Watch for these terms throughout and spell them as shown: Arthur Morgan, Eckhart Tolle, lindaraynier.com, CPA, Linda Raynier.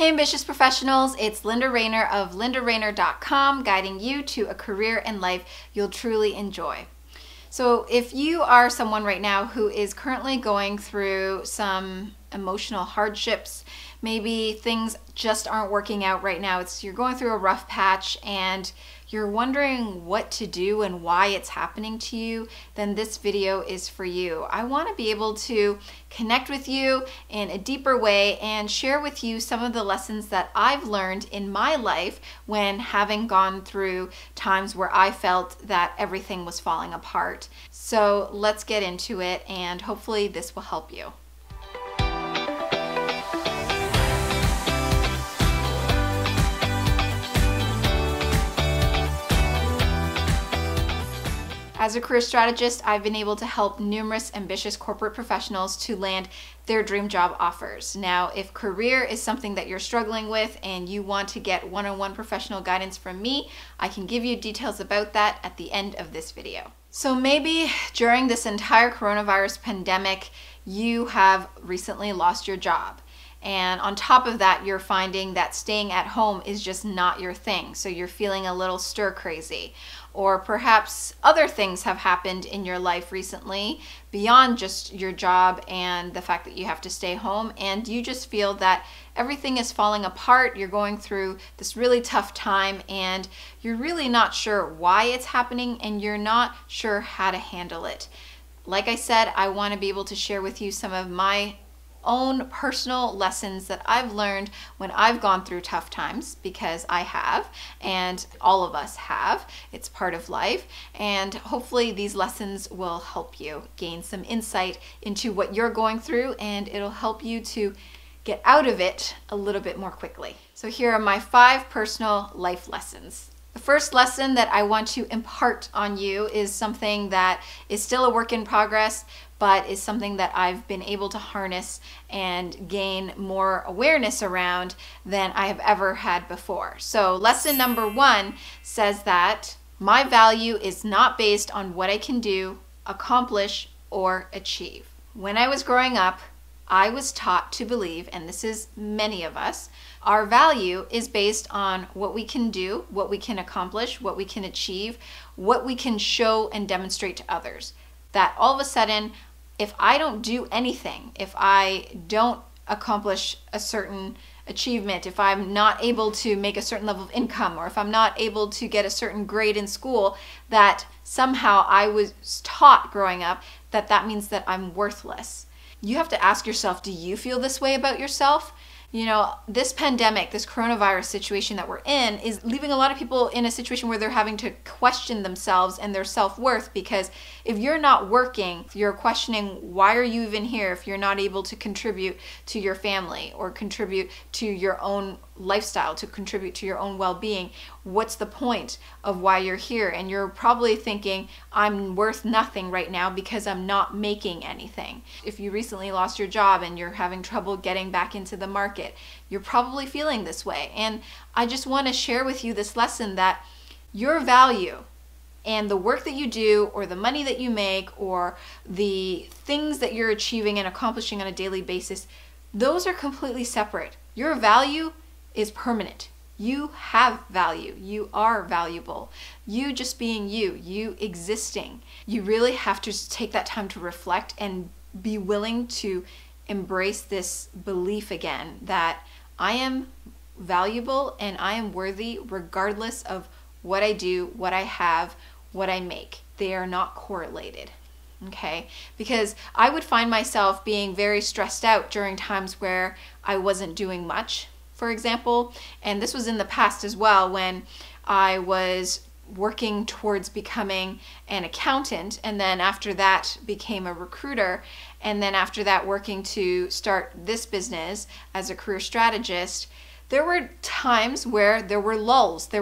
Hey ambitious professionals, it's Linda Raynier of lindaraynier.com guiding you to a career and life you'll truly enjoy. So if you are someone right now who is currently going through some emotional hardships, maybe things just aren't working out right now, you're going through a rough patch and you're wondering what to do and why it's happening to you, then this video is for you. I want to be able to connect with you in a deeper way and share with you some of the lessons that I've learned in my life when having gone through times where I felt that everything was falling apart. So let's get into it and hopefully this will help you. As a career strategist, I've been able to help numerous ambitious corporate professionals to land their dream job offers. Now, if career is something that you're struggling with and you want to get one-on-one professional guidance from me, I can give you details about that at the end of this video. So maybe during this entire coronavirus pandemic, you have recently lost your job. And on top of that, you're finding that staying at home is just not your thing. So you're feeling a little stir crazy. Or perhaps other things have happened in your life recently beyond just your job and the fact that you have to stay home, and you just feel that everything is falling apart. You're going through this really tough time and you're really not sure why it's happening and you're not sure how to handle it. Like I said, I want to be able to share with you some of my own personal lessons that I've learned when I've gone through tough times, because I have, and all of us have. It's part of life, and hopefully these lessons will help you gain some insight into what you're going through, and it'll help you to get out of it a little bit more quickly. So here are my 5 personal life lessons. The first lesson that I want to impart on you is something that is still a work in progress, but is something that I've been able to harness and gain more awareness around than I have ever had before. So lesson number 1 says that my value is not based on what I can do, accomplish, or achieve. When I was growing up, I was taught to believe, and this is many of us, our value is based on what we can do, what we can accomplish, what we can achieve, what we can show and demonstrate to others. That all of a sudden, if I don't do anything, if I don't accomplish a certain achievement, if I'm not able to make a certain level of income, or if I'm not able to get a certain grade in school, that somehow I was taught growing up that that means that I'm worthless. You have to ask yourself, do you feel this way about yourself? You know, this pandemic, this coronavirus situation that we're in is leaving a lot of people in a situation where they're having to question themselves and their self-worth, because if you're not working, you're questioning why are you even here if you're not able to contribute to your family or contribute to your own lifestyle, to contribute to your own well-being. What's the point of why you're here? And you're probably thinking, I'm worth nothing right now because I'm not making anything. If you recently lost your job and you're having trouble getting back into the market, you're probably feeling this way. And I just want to share with you this lesson that your value and the work that you do, or the money that you make, or the things that you're achieving and accomplishing on a daily basis, those are completely separate. Your value is permanent. You have value. You are valuable. You just being you, you existing. You really have to take that time to reflect and be willing to embrace this belief again that I am valuable and I am worthy regardless of what I do, what I have, what I make. They are not correlated. Okay, because I would find myself being very stressed out during times where I wasn't doing much, for example, and this was in the past as well when I was working towards becoming an accountant, and then after that became a recruiter, and then after that working to start this business as a career strategist. There were times where there were lulls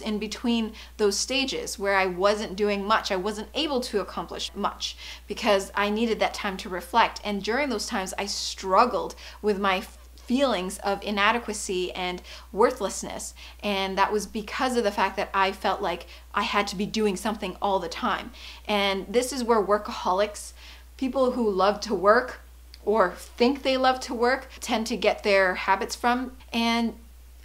in between those stages where I wasn't doing much, I wasn't able to accomplish much because I needed that time to reflect, and during those times I struggled with my feelings of inadequacy and worthlessness. And that was because of the fact that I felt like I had to be doing something all the time. And this is where workaholics, people who love to work, or think they love to work tend to get their habits from. And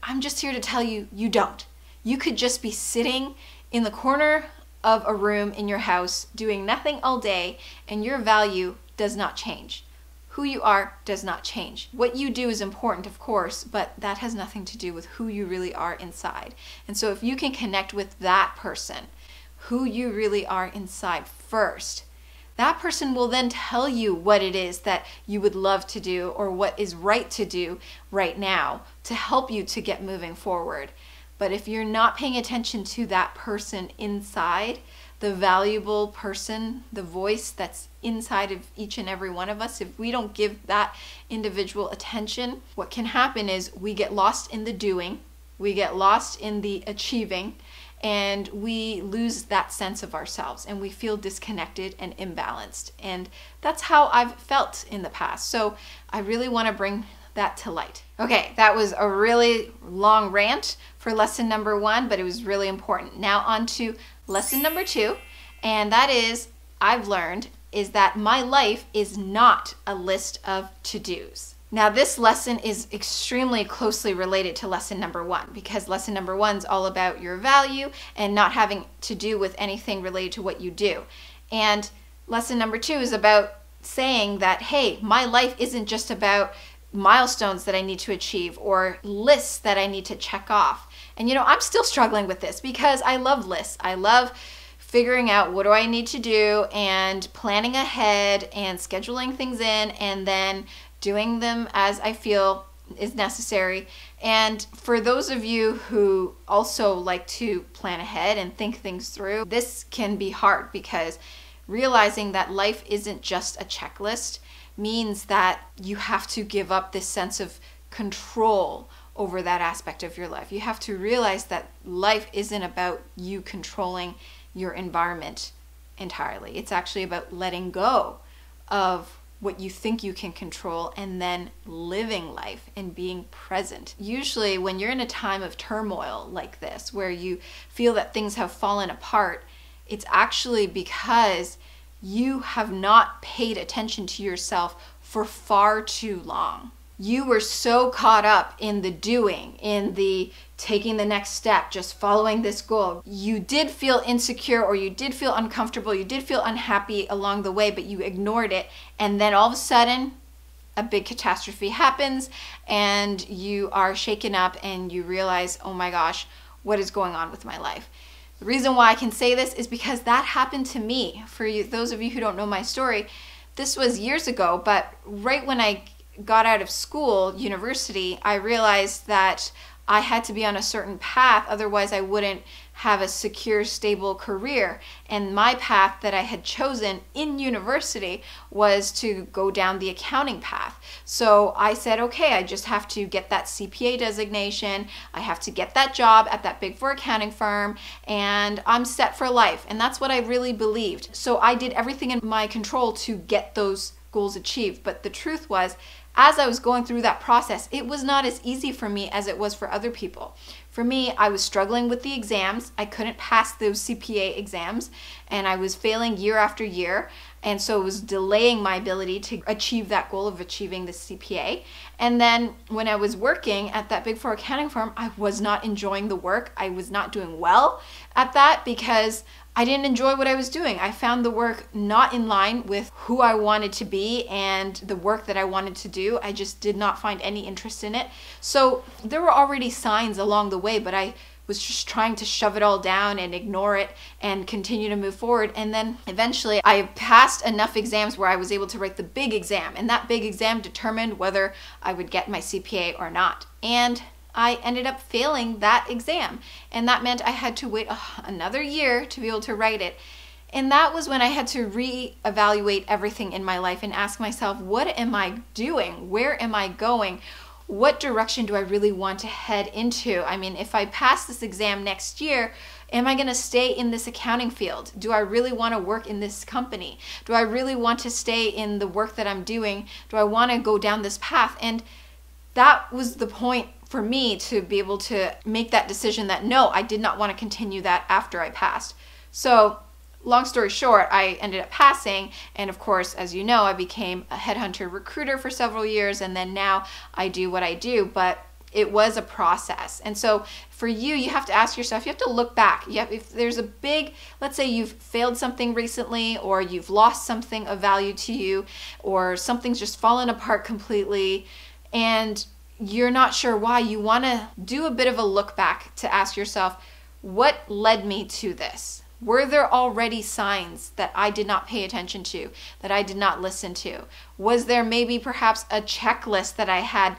I'm just here to tell you, you don't. You could just be sitting in the corner of a room in your house doing nothing all day, and your value does not change. Who you are does not change. What you do is important, of course, but that has nothing to do with who you really are inside. And so if you can connect with that person, who you really are inside first, that person will then tell you what it is that you would love to do or what is right to do right now to help you to get moving forward. But if you're not paying attention to that person inside, the valuable person, the voice that's inside of each and every one of us, if we don't give that individual attention, what can happen is we get lost in the doing, we get lost in the achieving, and we lose that sense of ourselves and we feel disconnected and imbalanced. And that's how I've felt in the past. So I really want to bring that to light. Okay, that was a really long rant for lesson number one, but it was really important. Now on to lesson number two, and that is, I've learned, is that my life is not a list of to-dos. Now this lesson is extremely closely related to lesson number one, because lesson number one is all about your value and not having to do with anything related to what you do. And lesson number two is about saying that, hey, my life isn't just about milestones that I need to achieve or lists that I need to check off. And you know, I'm still struggling with this because I love lists. I love figuring out what do I need to do and planning ahead and scheduling things in and then doing them as I feel is necessary. And for those of you who also like to plan ahead and think things through, this can be hard because realizing that life isn't just a checklist means that you have to give up this sense of control over that aspect of your life. You have to realize that life isn't about you controlling your environment entirely. It's actually about letting go of what you think you can control and then living life and being present. Usually when you're in a time of turmoil like this, where you feel that things have fallen apart, it's actually because you have not paid attention to yourself for far too long. You were so caught up in the doing, in the taking the next step, just following this goal. You did feel insecure or you did feel uncomfortable, you did feel unhappy along the way, but you ignored it. And then all of a sudden, a big catastrophe happens and you are shaken up and you realize, oh my gosh, what is going on with my life? The reason why I can say this is because that happened to me. For you, those of you who don't know my story, this was years ago, but right when I got out of school, university, I realized that I had to be on a certain path, otherwise I wouldn't have a secure, stable career. And my path that I had chosen in university was to go down the accounting path. So I said, okay, I just have to get that CPA designation. I have to get that job at that Big Four accounting firm and I'm set for life. And that's what I really believed. So I did everything in my control to get those goals achieved. But the truth was, as I was going through that process, it was not as easy for me as it was for other people. For me, I was struggling with the exams. I couldn't pass those CPA exams and I was failing year after year. And so it was delaying my ability to achieve that goal of achieving the CPA. And then when I was working at that Big Four accounting firm, I was not enjoying the work. I was not doing well at that because I didn't enjoy what I was doing. I found the work not in line with who I wanted to be and the work that I wanted to do. I just did not find any interest in it. So there were already signs along the way, but I was just trying to shove it all down and ignore it and continue to move forward. And then eventually I passed enough exams where I was able to write the big exam, and that big exam determined whether I would get my CPA or not. And I ended up failing that exam, and that meant I had to wait another year to be able to write it. And that was when I had to reevaluate everything in my life and ask myself, what am I doing? Where am I going? What direction do I really want to head into? I mean, if I pass this exam next year, am I gonna stay in this accounting field? Do I really wanna work in this company? Do I really want to stay in the work that I'm doing? Do I wanna go down this path? And that was the point for me to be able to make that decision that no, I did not want to continue that after I passed. So long story short, I ended up passing, and of course, as you know, I became a headhunter recruiter for several years, and then now I do what I do, but it was a process. And so for you, you have to ask yourself, you have to look back. If there's a big, let's say you've failed something recently, or you've lost something of value to you, or something's just fallen apart completely, and you're not sure why, you wanna do a bit of a look back to ask yourself, what led me to this? Were there already signs that I did not pay attention to, that I did not listen to? Was there maybe perhaps a checklist that I had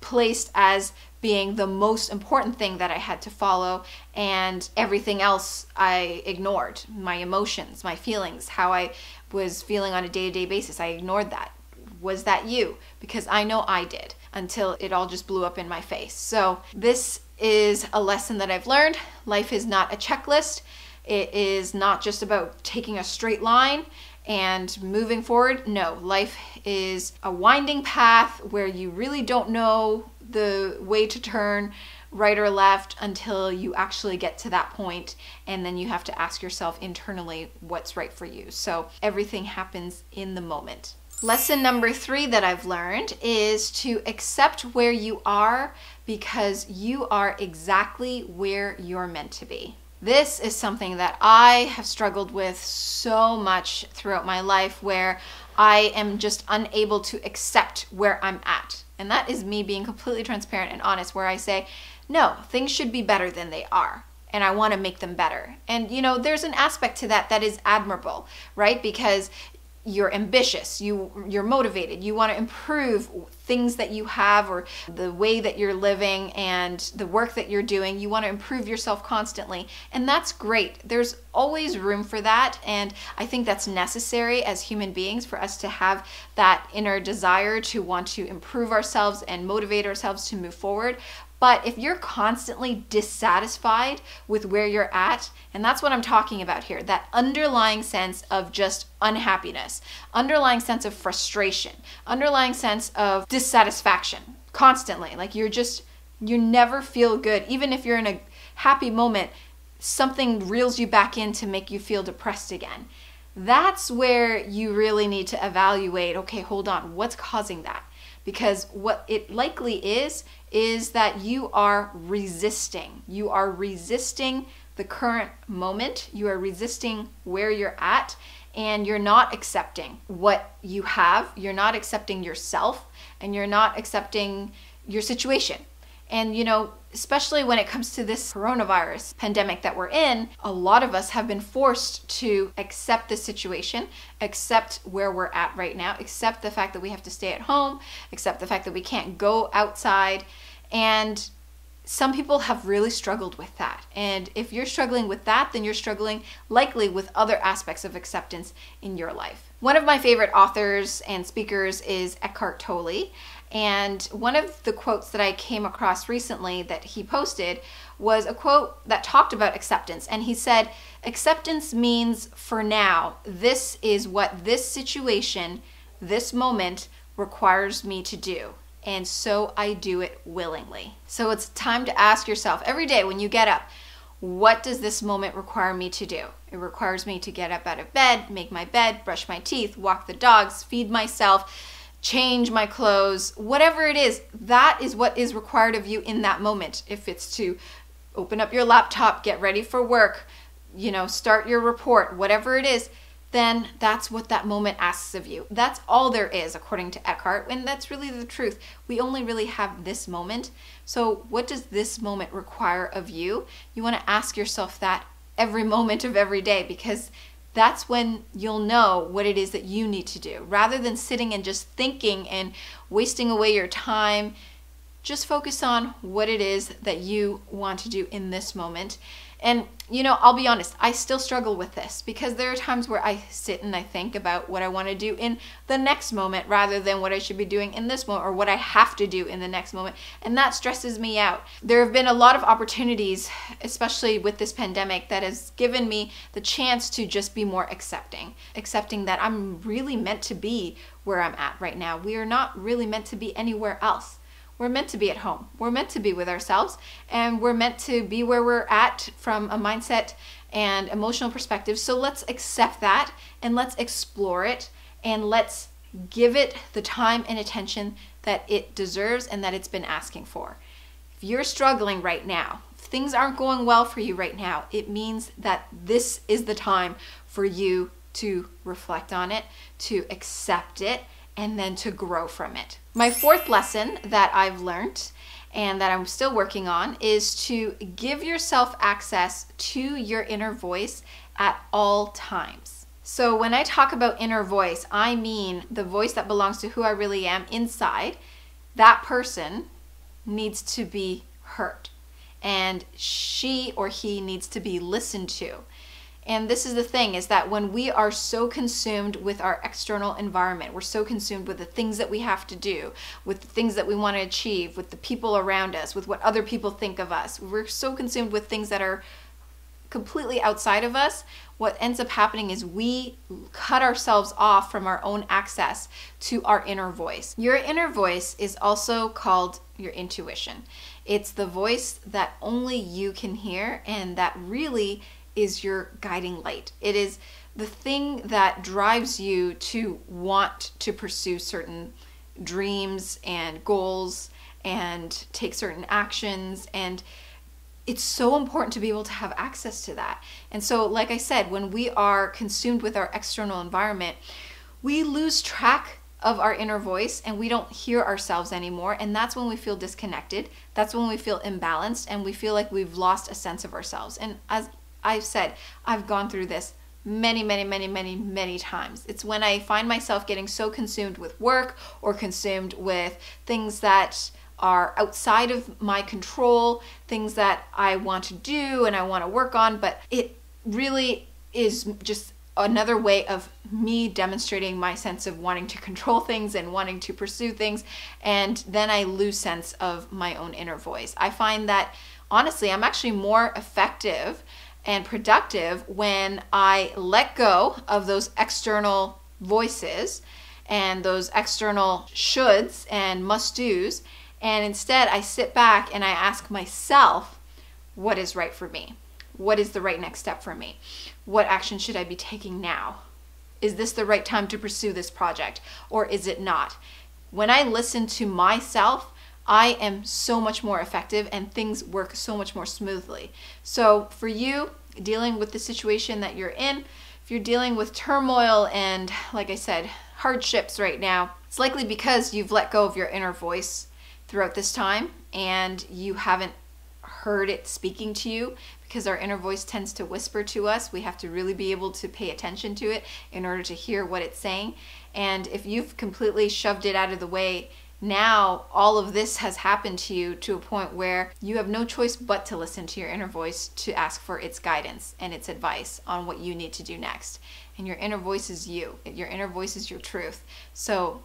placed as being the most important thing that I had to follow, and everything else I ignored? My emotions, my feelings, how I was feeling on a day-to-day basis, I ignored that. Was that you? Because I know I did, until it all just blew up in my face. So this is a lesson that I've learned. Life is not a checklist. It is not just about taking a straight line and moving forward. No, life is a winding path where you really don't know the way to turn right or left until you actually get to that point, and then you have to ask yourself internally what's right for you. So everything happens in the moment. Lesson number 3 that I've learned is to accept where you are, because you are exactly where you're meant to be. This is something that I have struggled with so much throughout my life, where I am just unable to accept where I'm at. And that is me being completely transparent and honest, where I say, no, things should be better than they are, and I want to make them better. And you know, there's an aspect to that that is admirable, right? Because you're ambitious, you're motivated, you want to improve things that you have, or the way that you're living and the work that you're doing. You want to improve yourself constantly, and that's great. There's always room for that, and I think that's necessary as human beings, for us to have that inner desire to want to improve ourselves and motivate ourselves to move forward. But if you're constantly dissatisfied with where you're at, and that's what I'm talking about here, that underlying sense of just unhappiness, underlying sense of frustration, underlying sense of dissatisfaction constantly, like you never feel good. Even if you're in a happy moment, something reels you back in to make you feel depressed again. That's where you really need to evaluate, okay, hold on, what's causing that? Because what it likely is that you are resisting. You are resisting the current moment. You are resisting where you're at, and you're not accepting what you have. You're not accepting yourself, and you're not accepting your situation. And you know, especially when it comes to this coronavirus pandemic that we're in, a lot of us have been forced to accept the situation, accept where we're at right now, accept the fact that we have to stay at home, accept the fact that we can't go outside. And some people have really struggled with that. And if you're struggling with that, then you're struggling likely with other aspects of acceptance in your life. One of my favorite authors and speakers is Eckhart Tolle. And one of the quotes that I came across recently that he posted was a quote that talked about acceptance. And he said, acceptance means, for now, this is what this situation, this moment, requires me to do. And so I do it willingly. So it's time to ask yourself every day when you get up, what does this moment require me to do? It requires me to get up out of bed, make my bed, brush my teeth, walk the dogs, feed myself, change my clothes, whatever it is. That is what is required of you in that moment. If it's to open up your laptop, get ready for work, you know, start your report, whatever it is, then that's what that moment asks of you. That's all there is, according to Eckhart, and that's really the truth. We only really have this moment. So what does this moment require of you? You want to ask yourself that every moment of every day, because that's when you'll know what it is that you need to do. Rather than sitting and just thinking and wasting away your time, just focus on what it is that you want to do in this moment. And you know, I'll be honest, I still struggle with this, because there are times where I sit and I think about what I want to do in the next moment rather than what I should be doing in this moment, or what I have to do in the next moment, and that stresses me out. There have been a lot of opportunities, especially with this pandemic, that has given me the chance to just be more accepting that I'm really meant to be where I'm at right now. We are not really meant to be anywhere else. We're meant to be at home. We're meant to be with ourselves, and we're meant to be where we're at from a mindset and emotional perspective. So let's accept that, and let's explore it, and let's give it the time and attention that it deserves and that it's been asking for. If you're struggling right now, if things aren't going well for you right now, it means that this is the time for you to reflect on it, to accept it, and then to grow from it. My fourth lesson that I've learned and that I'm still working on is to give yourself access to your inner voice at all times. So when I talk about inner voice, I mean the voice that belongs to who I really am inside. That person needs to be heard, and she or he needs to be listened to. And this is the thing, is that when we are so consumed with our external environment, we're so consumed with the things that we have to do, with the things that we want to achieve, with the people around us, with what other people think of us, we're so consumed with things that are completely outside of us, what ends up happening is we cut ourselves off from our own access to our inner voice. Your inner voice is also called your intuition. It's the voice that only you can hear, and that really is your guiding light. It is the thing that drives you to want to pursue certain dreams and goals and take certain actions, and it's so important to be able to have access to that. And so, like I said, when we are consumed with our external environment, we lose track of our inner voice and we don't hear ourselves anymore, and that's when we feel disconnected, that's when we feel imbalanced, and we feel like we've lost a sense of ourselves. And as I've said, I've gone through this many times. It's when I find myself getting so consumed with work or consumed with things that are outside of my control, things that I want to do and I want to work on, but it really is just another way of me demonstrating my sense of wanting to control things and wanting to pursue things, and then I lose sense of my own inner voice. I find that honestly, I'm actually more effective and productive when I let go of those external voices and those external shoulds and must-dos, and instead I sit back and I ask myself, what is right for me? What is the right next step for me? What action should I be taking now? Is this the right time to pursue this project, or is it not? When I listen to myself, I am so much more effective and things work so much more smoothly. So for you, dealing with the situation that you're in, if you're dealing with turmoil and, like I said, hardships right now, it's likely because you've let go of your inner voice throughout this time and you haven't heard it speaking to you, because our inner voice tends to whisper to us. We have to really be able to pay attention to it in order to hear what it's saying. And if you've completely shoved it out of the way, now all of this has happened to you to a point where you have no choice but to listen to your inner voice, to ask for its guidance and its advice on what you need to do next. And your inner voice is you. Your inner voice is your truth. So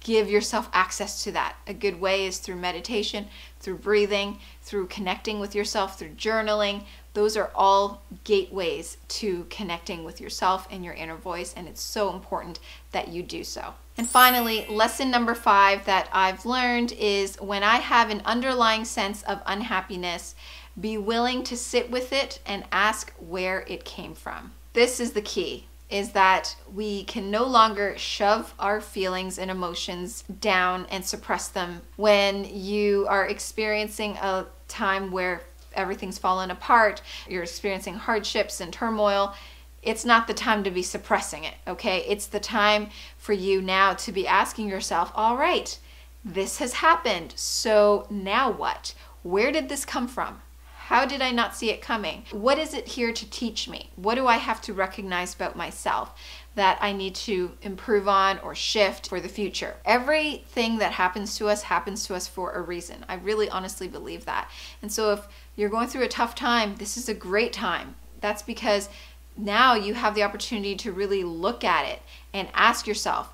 give yourself access to that. A good way is through meditation, through breathing, through connecting with yourself, through journaling. Those are all gateways to connecting with yourself and your inner voice, and it's so important that you do so. And finally, lesson number 5 that I've learned is, when I have an underlying sense of unhappiness, be willing to sit with it and ask where it came from. This is the key, is that we can no longer shove our feelings and emotions down and suppress them. When you are experiencing a time where everything's fallen apart, you're experiencing hardships and turmoil, it's not the time to be suppressing it, okay? It's the time for you now to be asking yourself, all right, this has happened, so now what? Where did this come from? How did I not see it coming? What is it here to teach me? What do I have to recognize about myself that I need to improve on or shift for the future? Everything that happens to us for a reason. I really honestly believe that. And so if you're going through a tough time, this is a great time. That's because now you have the opportunity to really look at it and ask yourself,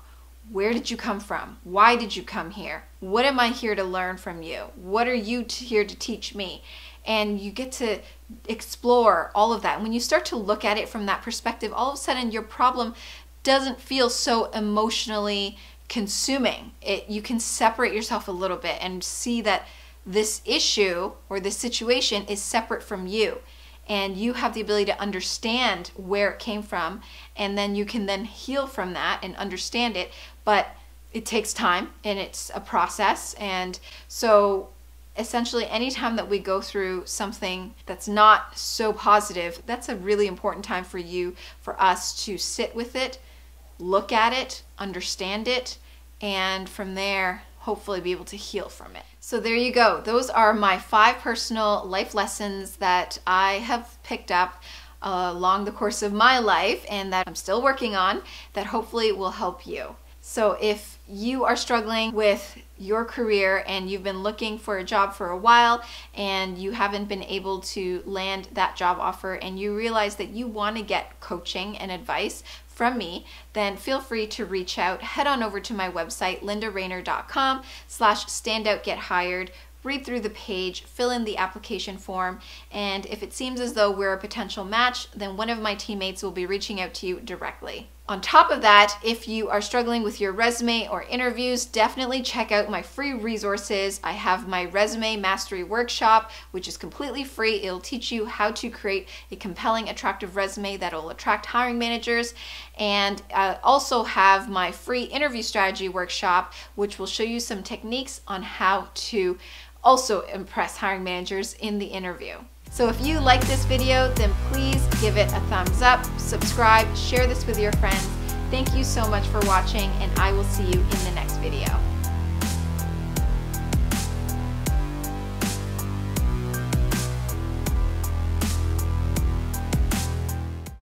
where did you come from? Why did you come here? What am I here to learn from you? What are you here to teach me? And you get to explore all of that. And when you start to look at it from that perspective, all of a sudden your problem doesn't feel so emotionally consuming. You can separate yourself a little bit and see that this issue or this situation is separate from you, and you have the ability to understand where it came from, and then you can then heal from that and understand it. But it takes time and it's a process. And so essentially anytime that we go through something that's not so positive, that's a really important time for you, for us to sit with it, look at it, understand it, and from there hopefully be able to heal from it. So there you go. Those are my 5 personal life lessons that I have picked up along the course of my life and that I'm still working on, that hopefully will help you. So if you are struggling with your career and you've been looking for a job for a while and you haven't been able to land that job offer, and you realize that you want to get coaching and advice from me, then feel free to reach out. Head on over to my website, lindaraynier.com/standoutgethired. Read through the page, fill in the application form, and if it seems as though we're a potential match, then one of my teammates will be reaching out to you directly. On top of that, if you are struggling with your resume or interviews, definitely check out my free resources. I have my Resume Mastery Workshop, which is completely free. It'll teach you how to create a compelling, attractive resume that'll attract hiring managers. And I also have my free Interview Strategy Workshop, which will show you some techniques on how to also impress hiring managers in the interview. So if you like this video, then please give it a thumbs up, subscribe, share this with your friends. Thank you so much for watching, and I will see you in the next video.